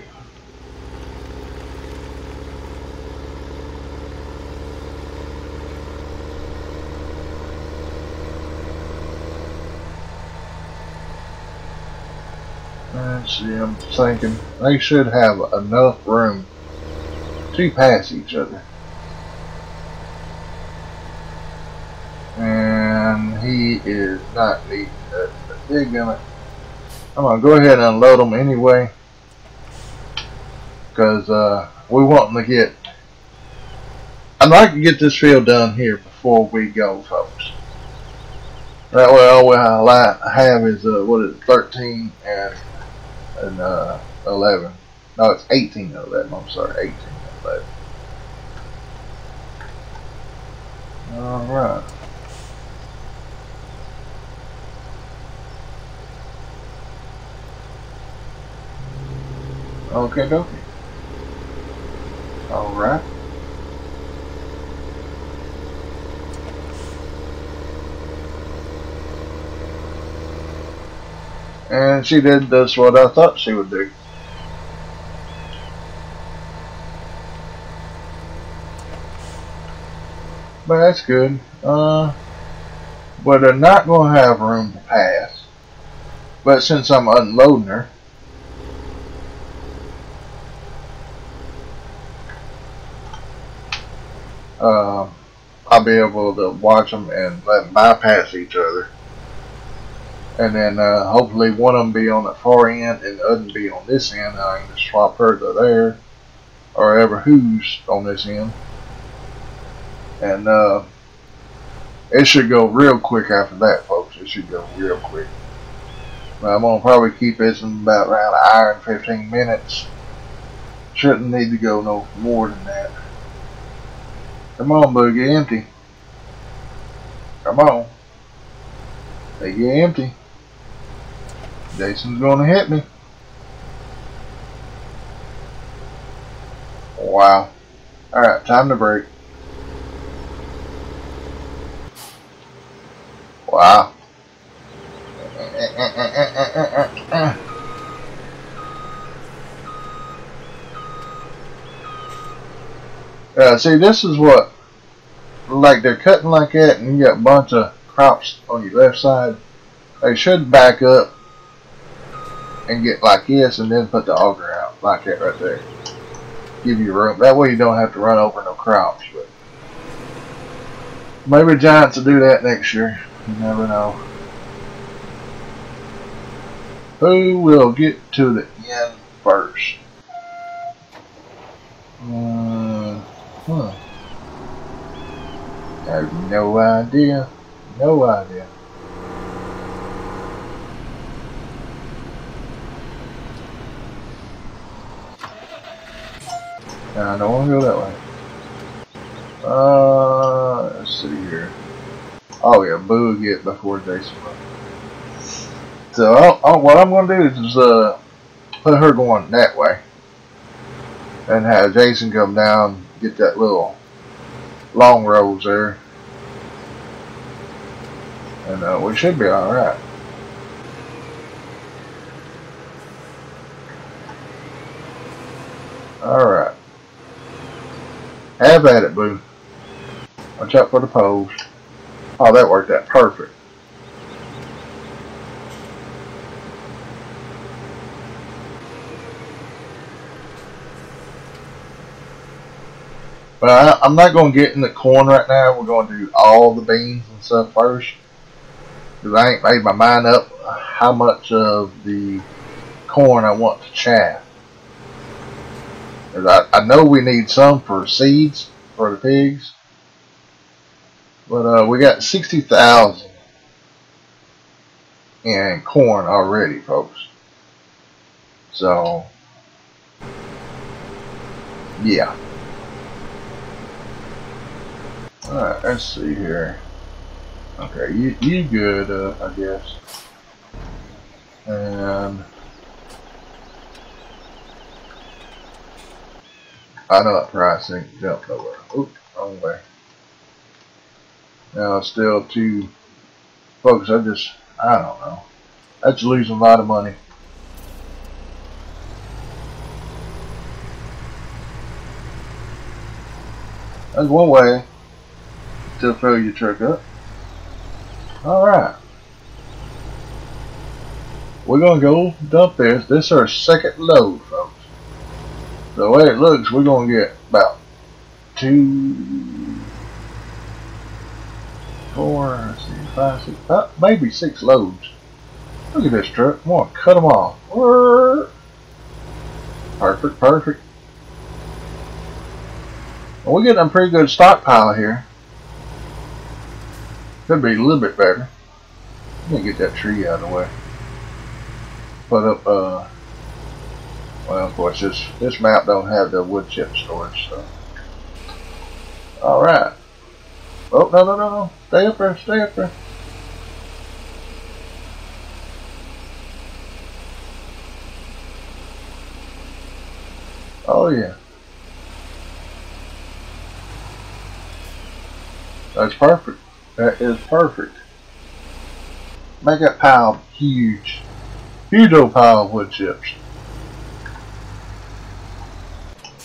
See, I'm thinking they should have enough room to pass each other. And he is not needing that big gun. I'm gonna go ahead and unload them anyway, because uh, we want them to get. I'd like to get this field done here before we go, folks. That way, all we have is uh, what is it, thirteen and. and uh, eleven. No, it's eighteen and eleven. I'm sorry, eighteen and eleven. Alright. Okay, dokie. Alright. And she did just what I thought she would do. But that's good. Uh, but I'm not going to have room to pass. But since I'm unloading her, uh, I'll be able to watch them and let them bypass each other. And then uh, hopefully one of them be on the far end and the other be on this end. And I can just swap her to there, or ever who's on this end. And uh, it should go real quick after that, folks. It should go real quick. Now, I'm gonna probably keep this in about around an hour and fifteen minutes. Shouldn't need to go no more than that. Come on, boo, get empty. Come on. They get empty. Jason's gonna hit me. Wow. Alright, time to break. Wow. Uh, see, this is what, like, they're cutting like that and you got a bunch of crops on your left side. They should back up and get like this and then put the auger out like that right there, give you room that way you don't have to run over no crops. But maybe Giants will do that next year, you never know. Who will get to the end first? Uh, huh. I have no idea. No idea. Nah, I don't want to go that way. Uh, let's see here. Oh yeah, Boo will get before Jason. So I'll, I'll, what I'm going to do is uh, put her going that way. And have Jason come down, get that little long rolls there. And uh, we should be alright. Alright. Have at it, Boo. Watch out for the poles. Oh, that worked out perfect. But I, I'm not going to get in the corn right now. We're going to do all the beans and stuff first. Because I ain't made my mind up how much of the corn I want to chaff. I, I know we need some for seeds for the pigs. But uh, we got sixty thousand in corn already, folks. So, yeah. Alright, let's see here. Okay, you, you good, uh, I guess. And I know that price ain't jumped nowhere. Oop, wrong way. Now it's still too, folks, I just, I don't know. That's losing a lot of money. That's one way to fill your truck up. Alright. We're going to go dump this. This is our second load, folks. The way it looks, we're going to get about two, four, six, five, six, five, maybe six loads. Look at this truck. I'm going to cut them off. Perfect, perfect. Well, we're getting a pretty good stockpile here. Could be a little bit better. Let me get that tree out of the way. Put up, uh, well, of course, this, this map don't have the wood chip storage, so. Alright. Oh, no, no, no, no. Stay up there. Stay up there. Oh, yeah. That's perfect. That is perfect. Make that pile huge. Huge old pile of wood chips.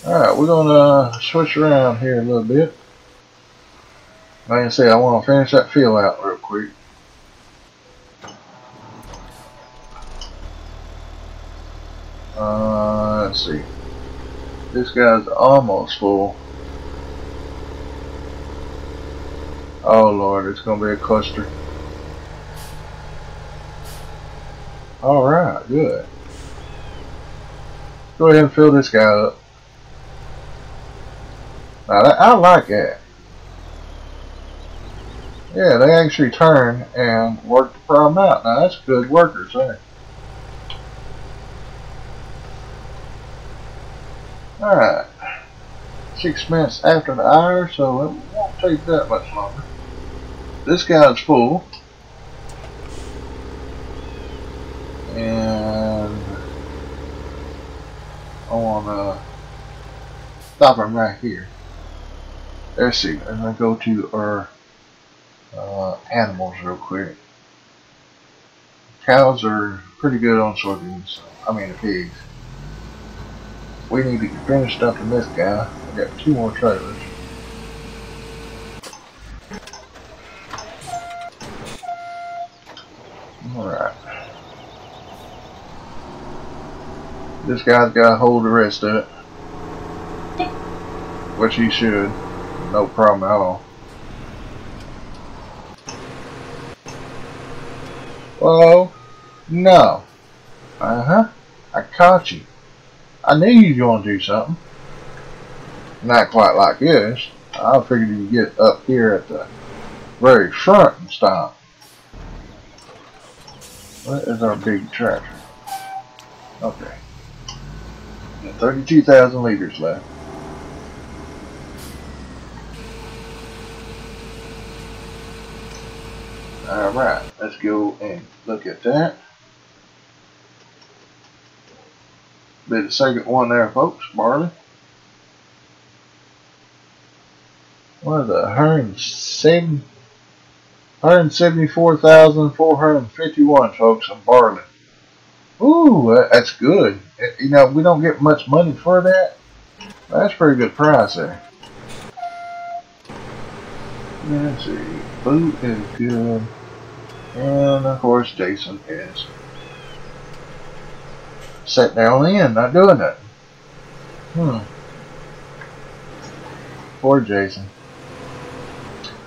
Alright, we're going to switch around here a little bit. Like I said, I want to finish that fill out real quick. Uh, let's see. This guy's almost full. Oh Lord, it's going to be a cluster. Alright, good. Go ahead and fill this guy up. Now, that, I like that. Yeah, they actually turn and work the problem out. Now, that's good workers there. Alright. Six minutes after the hour, so it won't take that much longer. This guy's full. And I want to stop him right here. Let's see. I'm going to go to our uh, animals real quick. Cows are pretty good on soybeans. I mean the pigs. We need to finish dumping this guy. I got two more trailers. Alright. This guy's got to hold the rest of it. Which he should. No problem at all. Whoa. No. Uh-huh. I caught you. I knew you were going to do something. Not quite like this. I figured you'd get up here at the very front and stop. What is our big tractor? Okay. thirty-two thousand liters left. Alright, let's go and look at that. Be the second one there, folks. Barley. What is that? one hundred seventy-four thousand four hundred fifty-one, folks, on barley. Ooh, that's good. You know, we don't get much money for that. That's a pretty good price there. Let's see. Food is good. And, of course, Jason is sitting there on the end, not doing nothing. Hmm. Poor Jason.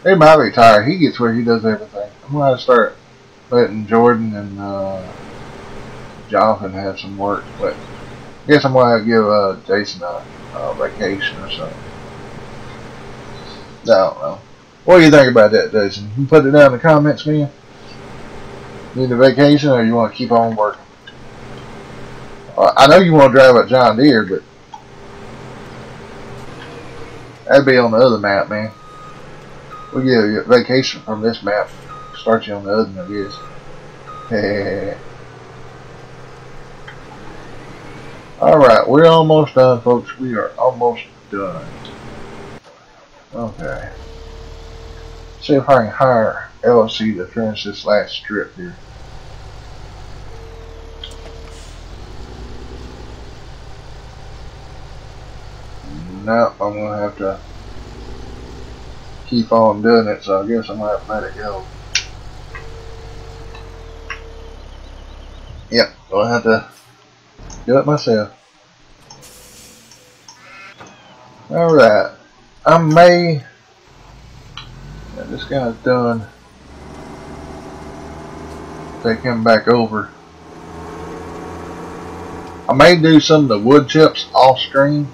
He might retire. He gets where he does everything. I'm going to start letting Jordan and uh, Jonathan have some work, but I guess I'm going to give uh, Jason a, a vacation or something. I don't know. What do you think about that, Jason? You can put it down in the comments, man. Need a vacation or you want to keep on working? I know you want to drive a John Deere, but that'd be on the other map, man. We'll give you a vacation from this map. Start you on the other one, I guess. Yeah. Alright, we're almost done, folks. We are almost done. Okay. See if I can hire L L C to finish this last strip here. Now I'm going to have to keep on doing it, so I guess I might let it go. Yep, so I have to do it myself. Alright, I may... Yeah, this guy's done. Take him back over. I may do some of the wood chips off screen,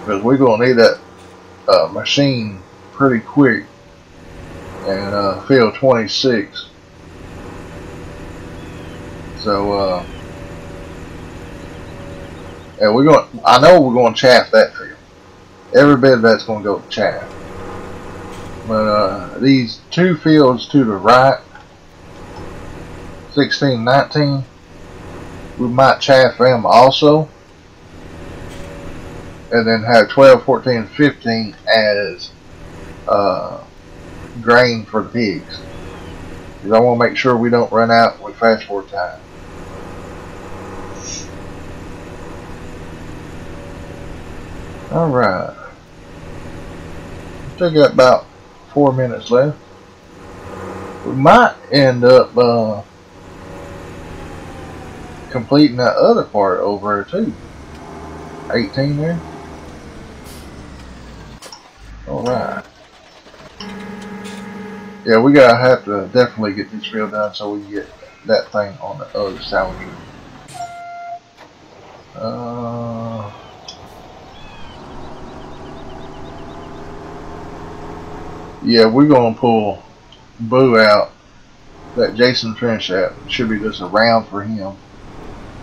because we're going to need that uh, machine pretty quick and uh, field twenty-six. So uh, yeah, we're going. I know we're going to chaff that field. Every bit of that's going to go to chaff. but uh, these two fields to the right, sixteen, nineteen, we might chaff them also, and then have twelve, fourteen, fifteen as uh, grain for the pigs, because I want to make sure we don't run out with fast forward time. Alright, still got about four minutes left. We might end up uh, completing that other part over there too. eighteen there. Alright. Yeah, we gotta have to definitely get this field done so we can get that thing on the other side of it. Uh, yeah, we're gonna pull Boo out. That Jason Finch app should be just a round for him.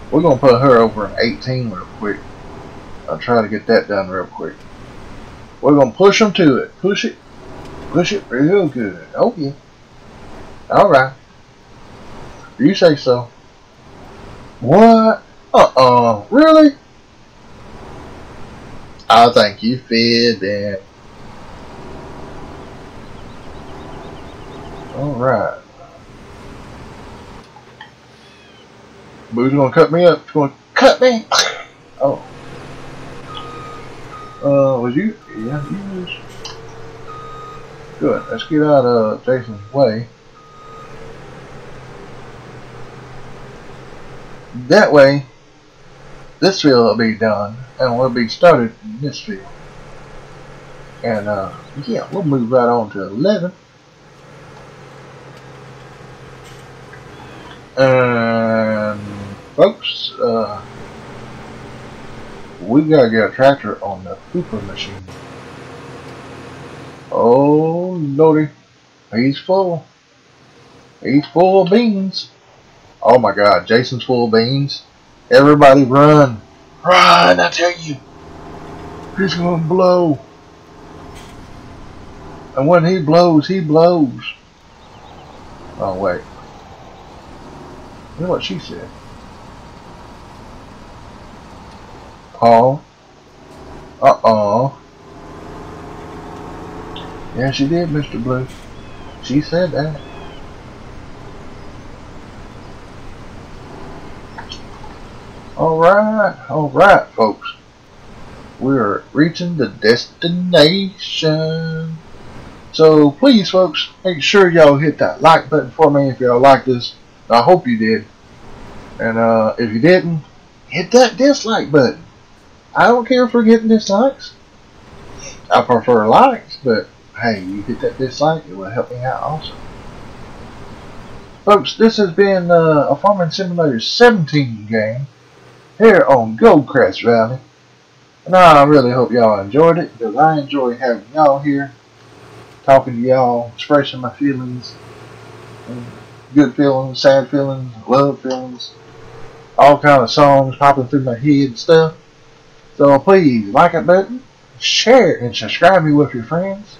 We're gonna put her over in eighteen real quick. I'll try to get that done real quick. We're gonna push them to it. Push it. Push it real good. Okay. Alright. You say so. What? Uh-uh. Really? I think you fed that. Alright. Boo's gonna cut me up. She's gonna cut me. Oh. Uh, was you? Yeah, he was. Good. Let's get out of Jason's way. That way, this field will be done, and we'll be started in this field. And, uh, yeah, we'll move right on to eleven. And, folks, uh, we gotta get a tractor on the Hooper machine. Oh lordy, he's full. He's full of beans. Oh my God, Jason's full of beans. Everybody run. Run, I tell you. He's gonna blow. And when he blows, he blows. Oh wait. Look what she said. Uh-oh. Uh-oh. Yeah, she did, Mister Blue. She said that. Alright, alright, folks. We're reaching the destination. So, please, folks, make sure y'all hit that like button for me if y'all like this. I hope you did. And uh, if you didn't, hit that dislike button. I don't care for getting dislikes. I prefer likes, but hey, you get that dislike, it will help me out also. Folks, this has been uh, a Farming Simulator seventeen game here on Goldcrest Valley. And I really hope y'all enjoyed it, because I enjoy having y'all here, talking to y'all, expressing my feelings, good feelings, sad feelings, love feelings, all kind of songs popping through my head and stuff. So please, like it button, share and subscribe me with your friends.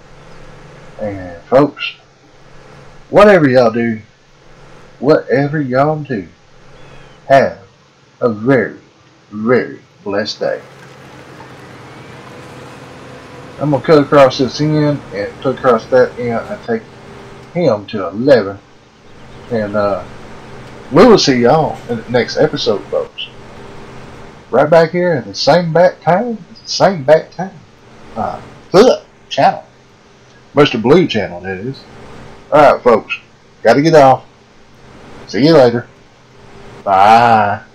And folks, whatever y'all do, whatever y'all do, have a very, very blessed day. I'm going to cut across this end and cut across that end and take him to eleven. And uh, we will see y'all in the next episode, folks. Right back here at the same back time, same back time, uh, the channel, Mister Blue channel that is. Alright folks, gotta get off, see you later, bye.